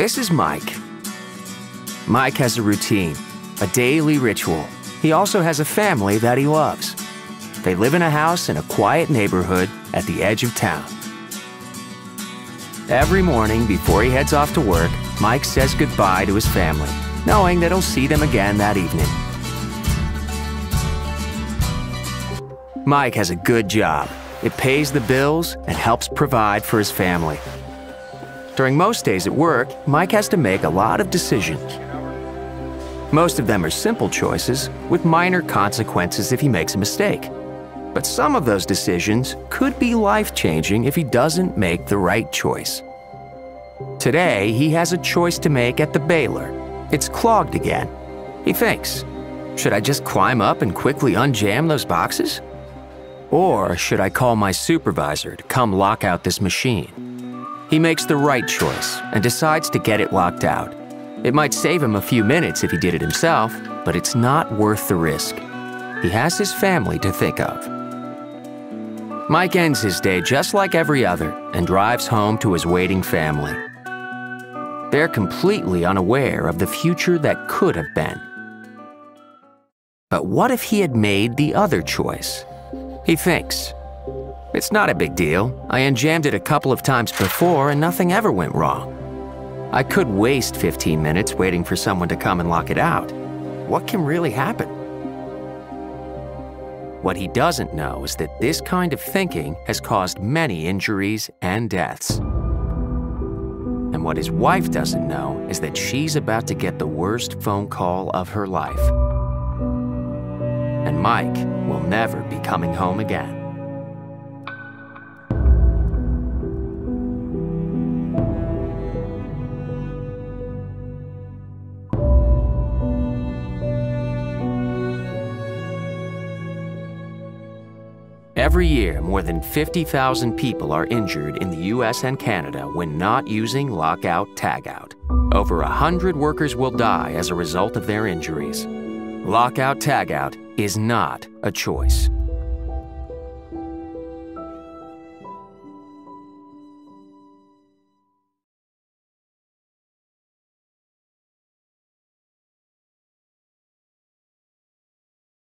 This is Mike. Mike has a routine, a daily ritual. He also has a family that he loves. They live in a house in a quiet neighborhood at the edge of town. Every morning before he heads off to work, Mike says goodbye to his family, knowing that he'll see them again that evening. Mike has a good job. It pays the bills and helps provide for his family. During most days at work, Mike has to make a lot of decisions. Most of them are simple choices with minor consequences if he makes a mistake. But some of those decisions could be life-changing if he doesn't make the right choice. Today, he has a choice to make at the baler. It's clogged again. He thinks, should I just climb up and quickly unjam those boxes? Or should I call my supervisor to come lock out this machine? He makes the right choice and decides to get it locked out. It might save him a few minutes if he did it himself, but it's not worth the risk. He has his family to think of. Mike ends his day just like every other and drives home to his waiting family. They're completely unaware of the future that could have been. But what if he had made the other choice? He thinks, it's not a big deal. I unjammed it a couple of times before and nothing ever went wrong. I could waste 15 minutes waiting for someone to come and lock it out. What can really happen? What he doesn't know is that this kind of thinking has caused many injuries and deaths. And what his wife doesn't know is that she's about to get the worst phone call of her life. And Mike will never be coming home again. Every year, more than 50,000 people are injured in the US and Canada when not using Lockout Tagout. Over 100 workers will die as a result of their injuries. Lockout Tagout is not a choice.